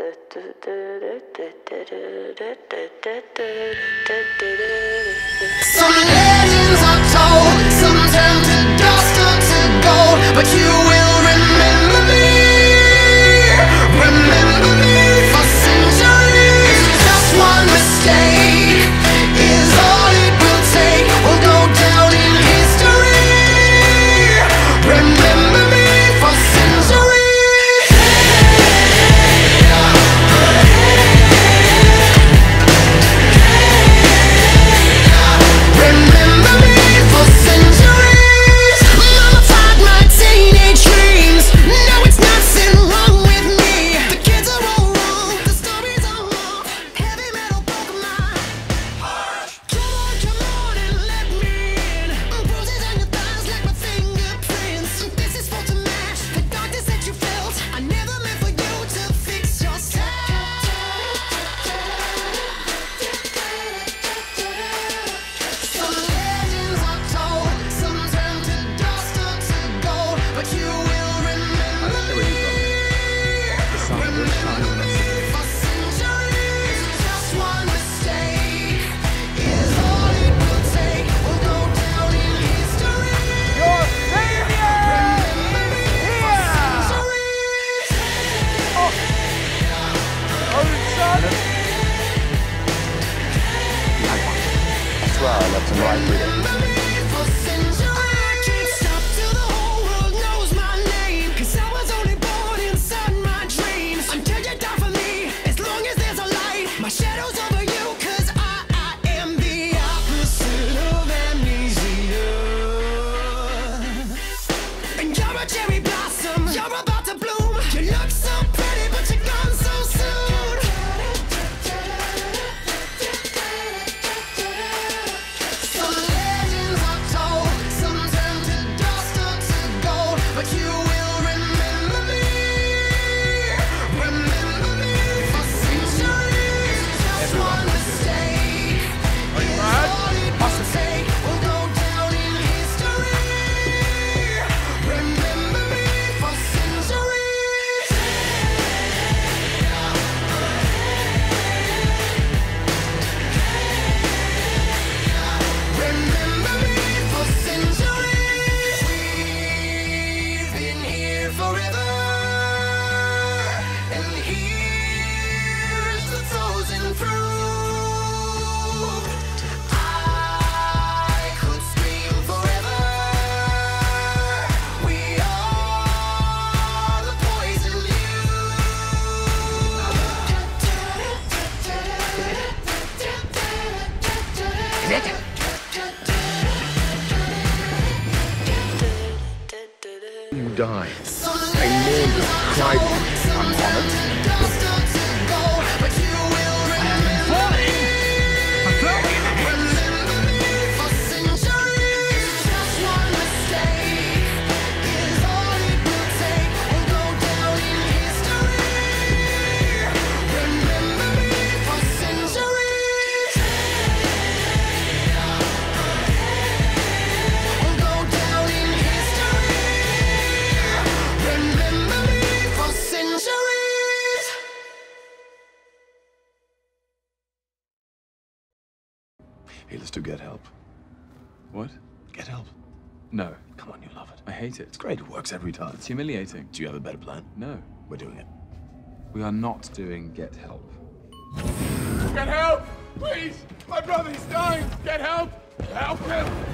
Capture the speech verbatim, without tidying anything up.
Some legends are told, some turn to dust or to gold, but you will remember me, remember me for centuries. Just one mistake is all it will take, we'll go down in history. Remember left and right with it. I can't stop till the whole world knows my name, cause I was only born inside my dreams. Until you die for me, as long as there's a light, my shadow's over you, cause I, I am the opposite of amnesia. And you're a cherry blossom, you're about to bloom. You look so pretty, but you're gone so soon. You die. I mourn you, cry for you. I'm honored. I have been falling. I'm broken. Hey, let's do Get Help. What? Get Help. No. Come on, you love it. I hate it. It's great. It works every time. It's humiliating. Do you have a better plan? No. We're doing it. We are not doing Get Help. Get help! Please! My brother's dying! Get help! Help him!